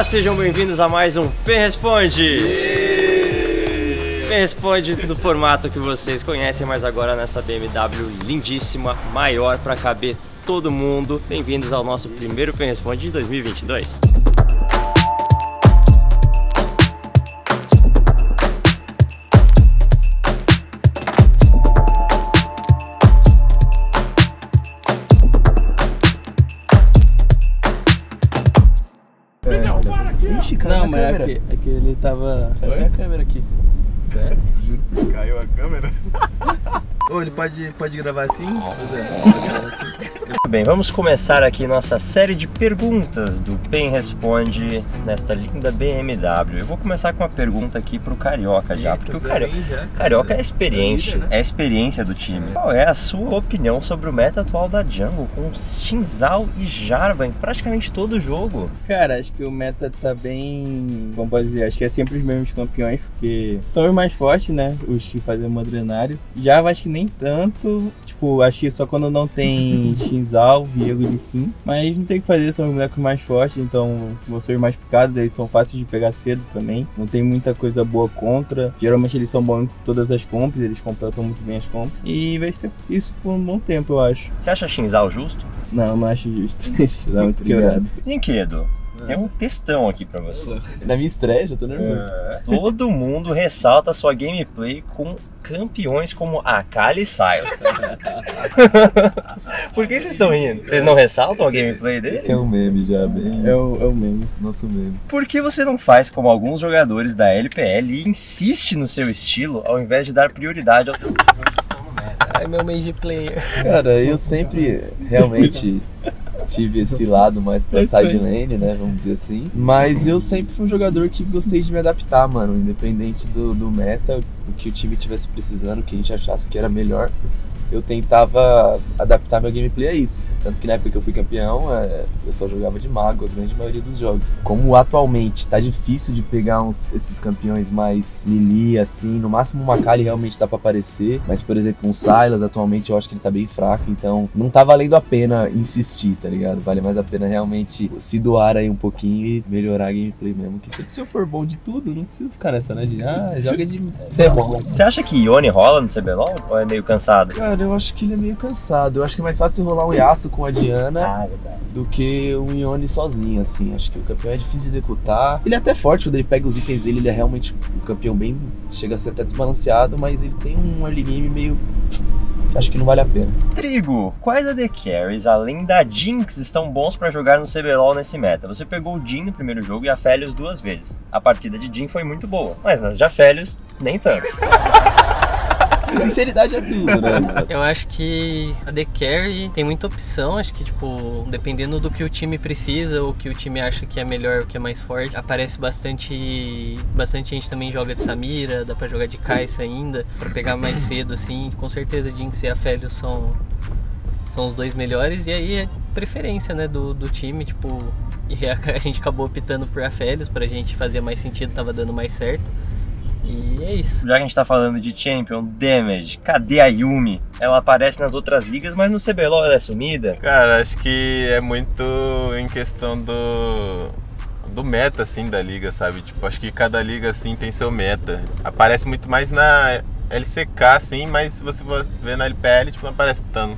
Olá, sejam bem-vindos a mais um P-Responde. P-Responde do formato que vocês conhecem, mas agora nessa BMW lindíssima, maior para caber todo mundo. Bem-vindos ao nosso primeiro P-Responde de 2022. Não, mas é que ele tava... Caiu a câmera aqui. Sério? Juro. Caiu a câmera? Ô, ele pode gravar assim? Bem, vamos começar aqui nossa série de perguntas do Pen Responde nesta linda BMW. Eu vou começar com uma pergunta aqui pro Carioca já, porque o Carioca é experiente, é a experiência do time. Qual é a sua opinião sobre o meta atual da Jungle com Xin Zhao e Jarvan em praticamente todo o jogo? Cara, acho que o meta tá bem... Como pode dizer? Acho que é sempre os mesmos campeões, porque são os mais fortes, né? Os que fazem o Madrenário. Jarvan acho que nem tanto, tipo, acho que só quando não tem Xin Zhao, Diego e sim, mas não tem o que fazer, são os bonecos mais fortes, então vão ser os mais picados, eles são fáceis de pegar cedo também, não tem muita coisa boa contra, geralmente eles são bons em todas as comps, eles completam muito bem as comps, e vai ser isso por um bom tempo, eu acho. Você acha Xin Zhao justo? Não, não acho justo, Xin Zhao é muito quebrado. Brinquedo. Tem um textão aqui pra você. Na minha estreia, já tô nervoso. Todo mundo ressalta sua gameplay com campeões como Akali e Silas. Por que vocês estão rindo? Vocês não ressaltam a gameplay dele? Esse é um meme já, bem. É um meme, nosso meme. Por que você não faz como alguns jogadores da LPL e insiste no seu estilo ao invés de dar prioridade ao teu é meu mage player. Cara, eu sempre realmente... tive esse lado mais pra side lane, né, vamos dizer assim. Mas eu sempre fui um jogador que gostei de me adaptar, mano. Independente do meta, o que o time tivesse precisando, o que a gente achasse que era melhor, eu tentava adaptar meu gameplay a isso. Tanto que na época que eu fui campeão, eu só jogava de mago a grande maioria dos jogos. Como atualmente tá difícil de pegar esses campeões mais melee, assim, no máximo uma Akali realmente dá pra aparecer, mas por exemplo um Silas atualmente eu acho que ele tá bem fraco, então não tá valendo a pena insistir, tá ligado? Vale mais a pena realmente se doar aí um pouquinho e melhorar a gameplay mesmo. Que se eu for bom de tudo, não precisa ficar nessa, né? Joga de... Você é bom. Você acha que Yone rola no CBLOL ou é meio cansado? Cara, eu acho que ele é meio cansado. Eu acho que é mais fácil rolar um Yasuo com a Diana do que um Yone sozinho, assim. Acho que o campeão é difícil de executar. Ele é até forte, quando ele pega os itens dele, ele é realmente um campeão bem... Chega a ser até desbalanceado, mas ele tem um early game meio... Acho que não vale a pena. Trigo, quais AD Carries, além da Jinx, estão bons pra jogar no CBLOL nesse meta? Você pegou o Jhin no primeiro jogo e a Aphelios duas vezes. A partida de Jhin foi muito boa, mas nas de Aphelios, nem tanto. Sinceridade é tudo, né? Eu acho que a AD Carry tem muita opção, acho que, tipo, dependendo do que o time precisa ou que o time acha que é melhor, o que é mais forte, aparece bastante gente também joga de Samira, dá pra jogar de Kaisa ainda, pra pegar mais cedo, assim, com certeza Jinx e Aphelios são os dois melhores, e aí é preferência, né, do time, tipo, e a gente acabou optando por Aphelios, pra gente fazer mais sentido, tava dando mais certo. E é isso. Já que a gente tá falando de Champion, Damage, cadê a Yumi? Ela aparece nas outras ligas, mas no CBLOL ela é sumida? Cara, acho que é muito em questão do meta, assim, da liga, sabe? Tipo, acho que cada liga, assim, tem seu meta. Aparece muito mais na LCK, assim, mas se você ver na LPL, tipo, não aparece tanto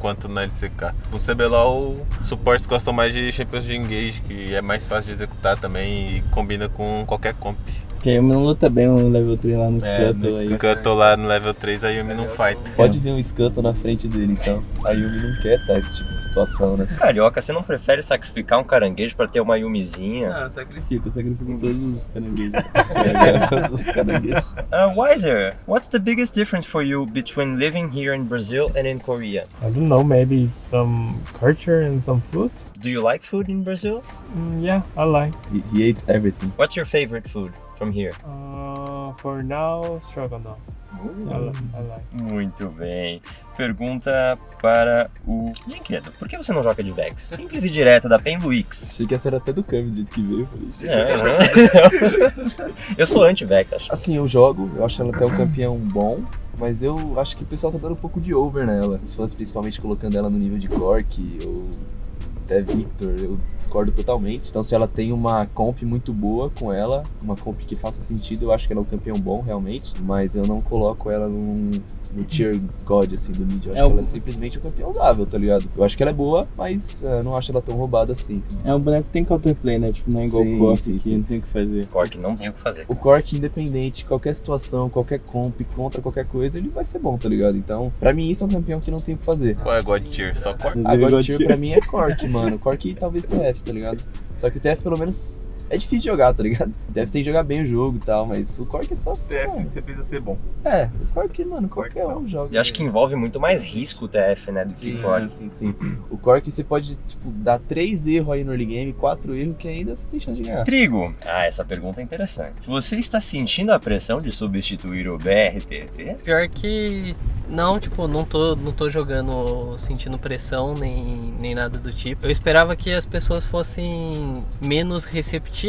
quanto na LCK. No CBLOL, os suportes gostam mais de Champions de Engage, que é mais fácil de executar também e combina com qualquer comp. Porque a Yumi não luta bem um level 3 lá no Scuttle. No Scuttle lá no level 3 a Yumi não fight. Pode vir um Scuttle na frente dele, então. A Yumi não quer estar esse tipo de situação, né? Carioca, você não prefere sacrificar um caranguejo pra ter uma Yumizinha? Não, eu sacrifico todos os caranguejos. Wiser, what's the biggest difference for you between living here in Brazil and in Korea? I don't know, maybe some culture and some food? Do you like food in Brazil? Yeah, I like. He eats everything. What's your favorite food from here? For now, stroganoff. Muito bem. Pergunta para o Brinquedo. Por que você não joga de Vex? Simples e direta, da Pen Luix. Achei que essa era até do Cam, do jeito que veio. Eu sou anti-Vex, acho. Assim, eu jogo, eu acho ela até um campeão bom. Mas eu acho que o pessoal tá dando um pouco de over nela. Os fãs principalmente colocando ela no nível de Corki ou... até Victor, eu discordo totalmente. Então se ela tem uma comp muito boa com ela, uma comp que faça sentido, eu acho que ela é um campeão bom realmente, mas eu não coloco ela no tier god assim do mid. Eu acho que ela é simplesmente um campeão dável, tá ligado? Eu acho que ela é boa, mas eu não acho ela tão roubada assim. É um boneco que tem counterplay, né? Tipo, não é igual o Corki, que não tem o que fazer. Corki não tem o que fazer. Cara. O Corki, independente, qualquer situação, qualquer comp, contra qualquer coisa, ele vai ser bom, tá ligado? Então, pra mim, isso é um campeão que não tem o que fazer. Qual é a god tier? Só Corki? A god tier pra mim é Corki, mano. Corki talvez TF, tá ligado? Só que o TF, pelo menos, é difícil jogar, tá ligado? Deve ser jogar bem o jogo e tal, mas o Corki é só assim, TF, você precisa ser bom. É, o Corki, mano, qualquer um joga. Eu acho que envolve muito mais risco o TF, né, do que o Corki. Sim. O Corki, você pode, tipo, dar 3 erros aí no early game, 4 erros, que ainda você tem chance de ganhar. Trigo, essa pergunta é interessante. Você está sentindo a pressão de substituir o BRTT? Pior que não, tipo, não tô jogando, sentindo pressão, nem nada do tipo. Eu esperava que as pessoas fossem menos receptivas.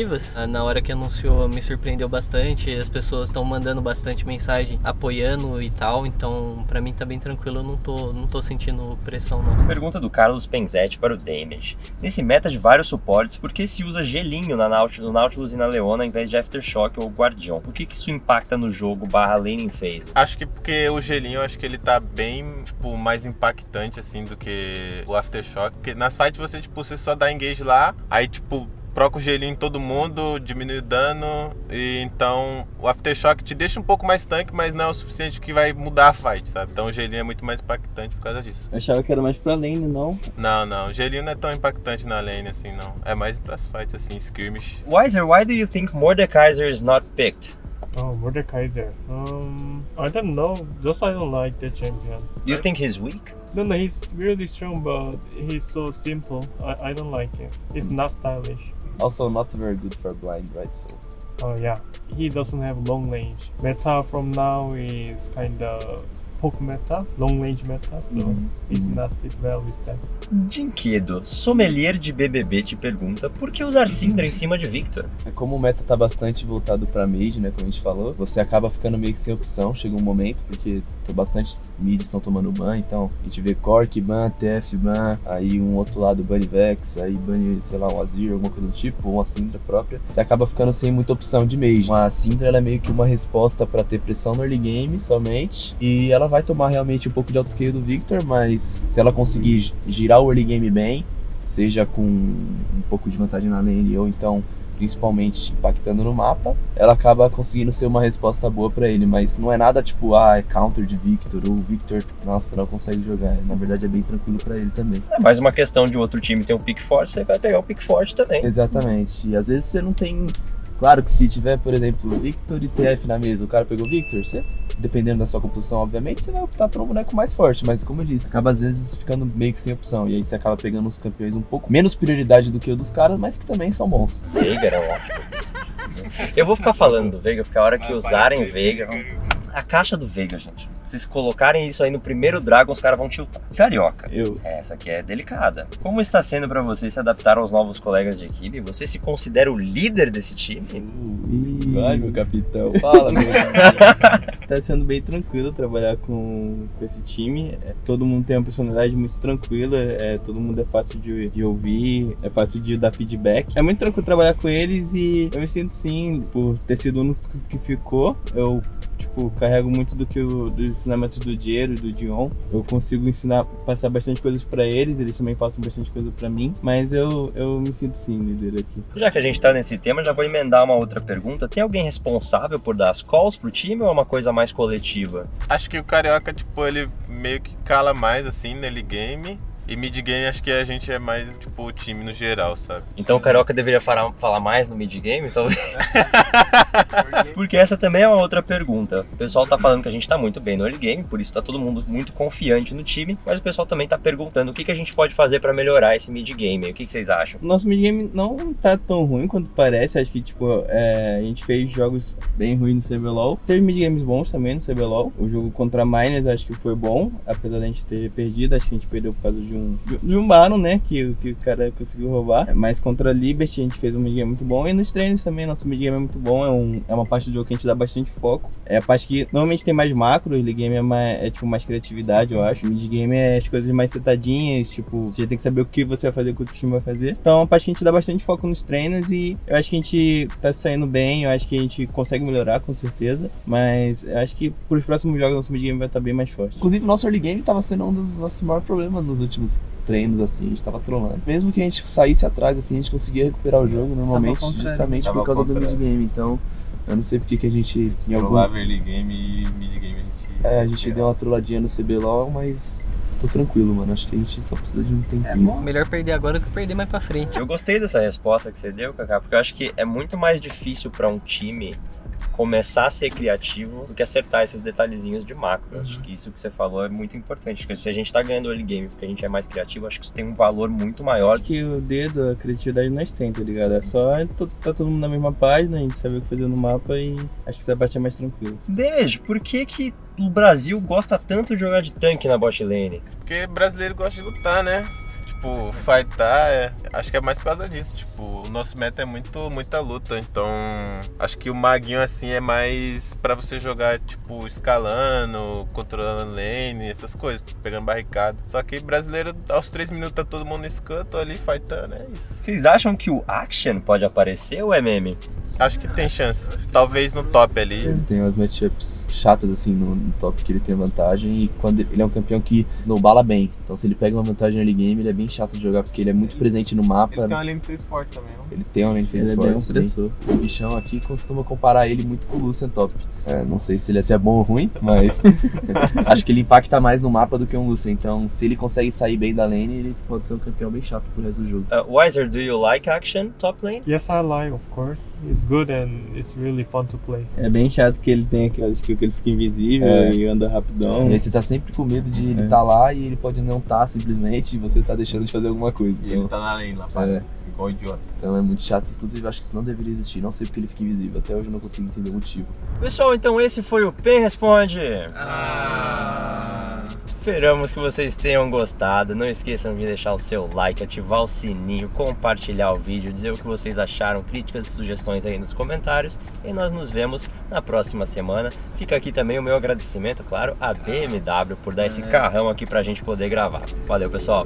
Na hora que anunciou, me surpreendeu bastante. As pessoas estão mandando bastante mensagem apoiando e tal. Então, pra mim tá bem tranquilo. Eu não tô sentindo pressão, não. Pergunta do Carlos Penzetti para o Damage. Nesse meta de vários suportes, por que se usa gelinho no Nautilus e na Leona, ao invés de Aftershock ou Guardião? O que isso impacta no jogo / laning phase? Acho que porque o gelinho, acho que ele tá bem, tipo, mais impactante, assim, do que o Aftershock. Porque nas fights você, tipo, você só dá engage lá, aí, tipo, troca o gelinho em todo mundo, diminui o dano, e então o Aftershock te deixa um pouco mais tanque, mas não é o suficiente que vai mudar a fight, sabe? Então o gelinho é muito mais impactante por causa disso. Eu achava que era mais pra lane, não? Não, o gelinho não é tão impactante na lane assim, não. É mais pras fights assim, skirmish. Wiser, why do you think Mordekaiser is not picked? Oh, Mordekaiser. I don't know. Just I don't like the champion. You think he's weak? No, he's really strong, but he's so simple. I don't like him. It's not stylish. Also, not very good for blind, right? So. Oh yeah, he doesn't have long range. Meta from now is kind of poke meta, long range meta, so it's not fit well with that. Dinquedo, sommelier de BBB, te pergunta por que usar Sindra em cima de Victor? Como o meta tá bastante voltado pra mid, né, como a gente falou, você acaba ficando meio que sem opção, chega um momento, porque bastante mid estão tomando ban, então a gente vê Cork ban, TF ban, aí um outro lado ban Vex, aí ban, sei lá, um Azir, alguma coisa do tipo, ou uma Sindra própria, você acaba ficando sem muita opção de mage. A Sindra, ela é meio que uma resposta pra ter pressão no early game somente, e ela vai tomar realmente um pouco de autoscale do Victor, mas se ela conseguir girar o early game bem, seja com um pouco de vantagem na lane ou então principalmente impactando no mapa, ela acaba conseguindo ser uma resposta boa pra ele, mas não é nada tipo, é counter de Victor, ou Victor, nossa, não consegue jogar. Na verdade é bem tranquilo pra ele também. É mais uma questão de outro time ter um pick forte, você vai pegar o pick forte também. Exatamente, e às vezes você não tem... Claro que se tiver, por exemplo, Victor e TF na mesa, o cara pegou Victor, você, dependendo da sua composição, obviamente, você vai optar por um boneco mais forte, mas como eu disse, acaba às vezes ficando meio que sem opção, e aí você acaba pegando os campeões um pouco menos prioridade do que o dos caras, mas que também são bons. Veigar é ótimo. Eu vou ficar falando do Veigar, porque a hora que usarem Veigar... A caixa do Veigar, gente. Se vocês colocarem isso aí no primeiro Dragon, os caras vão tiltar. Carioca. Eu. Essa aqui é delicada. Como está sendo pra você se adaptar aos novos colegas de equipe? Você se considera o líder desse time? Vai, meu capitão. Fala, meu capitão. Tá sendo bem tranquilo trabalhar com esse time. Todo mundo tem uma personalidade muito tranquila. Todo mundo é fácil de ouvir. É fácil de dar feedback. É muito tranquilo trabalhar com eles e eu me sinto sim, por ter sido o único que ficou. Eu... Tipo, carrego muito dos ensinamentos do Diego e do Dion. Eu consigo passar bastante coisas pra eles, eles também passam bastante coisa pra mim. Mas eu me sinto sim líder aqui. Já que a gente tá nesse tema, já vou emendar uma outra pergunta. Tem alguém responsável por dar as calls pro time ou é uma coisa mais coletiva? Acho que o Carioca, tipo, ele meio que cala mais, assim, no early game. E mid-game, acho que a gente é mais, tipo, o time no geral, sabe? Então o Carioca deveria falar mais no mid-game, talvez? Porque essa também é uma outra pergunta. O pessoal tá falando que a gente tá muito bem no early game, por isso tá todo mundo muito confiante no time, mas o pessoal também tá perguntando o que a gente pode fazer pra melhorar esse mid-game. O que vocês acham? Nosso mid-game não tá tão ruim quanto parece. Acho que, tipo, a gente fez jogos bem ruins no CBLOL. Teve mid-games bons também no CBLOL. O jogo contra Miners acho que foi bom, apesar da gente ter perdido. Acho que a gente perdeu por causa do de um Baron, né, que o cara conseguiu roubar. Mas contra a Liberty a gente fez um midgame muito bom. E nos treinos também, nosso midgame é muito bom. É uma parte do jogo que a gente dá bastante foco. É a parte que normalmente tem mais macro, o game é tipo mais criatividade, eu acho. O midgame é as coisas mais setadinhas, tipo, você tem que saber o que você vai fazer, o que o time vai fazer. Então a parte que a gente dá bastante foco nos treinos e eu acho que a gente tá se saindo bem, eu acho que a gente consegue melhorar com certeza. Mas eu acho que pros próximos jogos nosso midgame vai estar bem mais forte. Inclusive, nosso early game tava sendo um dos nossos maiores problemas nos últimos treinos, assim, a gente tava trollando. Mesmo que a gente saísse atrás, assim, a gente conseguia recuperar o jogo normalmente, justamente por causa do midgame. Então, eu não sei porque que a gente... trollava early game e midgame a gente... É, a gente deu uma trolladinha no CBLOL, mas... Tô tranquilo, mano. Acho que a gente só precisa de um tempinho. É bom, melhor perder agora do que perder mais pra frente. Eu gostei dessa resposta que você deu, Kaká, porque eu acho que é muito mais difícil pra um time começar a ser criativo do que acertar esses detalhezinhos de macro. Uhum. Acho que isso que você falou é muito importante. Porque se a gente tá ganhando early game porque a gente é mais criativo, acho que isso tem um valor muito maior. Acho que o dedo, a criatividade nós temos, tá ligado? É só tá todo mundo na mesma página, a gente sabe o que fazer no mapa e acho que essa parte é mais tranquila. Dejo, por que que o Brasil gosta tanto de jogar de tanque na bot lane? Porque brasileiro gosta de lutar, né? Tipo, fightar, acho que é mais por causa disso, tipo, o nosso meta é muita luta, então acho que o maguinho assim é mais pra você jogar, tipo, escalando, controlando lane, essas coisas, pegando barricada. Só que brasileiro, aos 3 minutos tá todo mundo no Scuttle ali, fightando, é isso. Vocês acham que o Action pode aparecer ou é meme? Acho que tem chance, talvez no top ali. Ele tem umas matchups chatas assim no top que ele tem vantagem e quando ele é um campeão que snowbala bem, então se ele pega uma vantagem early game ele é bem chato de jogar porque ele é muito presente no mapa. Ele tem uma lane phase forte também, não? Ele tem uma lane phase forte, é um o bichão aqui costuma comparar ele muito com o Lucian top. É, não sei se ele é bom ou ruim, mas acho que ele impacta mais no mapa do que um Lucian, então se ele consegue sair bem da lane ele pode ser um campeão bem chato pro resto do jogo. Wiser, do you like Action top lane? Yes, I like, of course. It's good and it's really fun to play. É bem chato que ele tem aquela skill que ele fica invisível e anda rapidão. E aí você tá sempre com medo de ele estar lá e ele pode não estar simplesmente e você tá deixando de fazer alguma coisa. E então, ele tá na lane lá, igual idiota. Então é muito chato, inclusive acho que isso não deveria existir, não sei porque ele fica invisível, até hoje eu não consigo entender o motivo. Pessoal, então esse foi o P-Responde. Esperamos que vocês tenham gostado, não esqueçam de deixar o seu like, ativar o sininho, compartilhar o vídeo, dizer o que vocês acharam, críticas e sugestões aí nos comentários e nós nos vemos na próxima semana. Fica aqui também o meu agradecimento, claro, à BMW por dar esse carrão aqui pra gente poder gravar. Valeu, pessoal!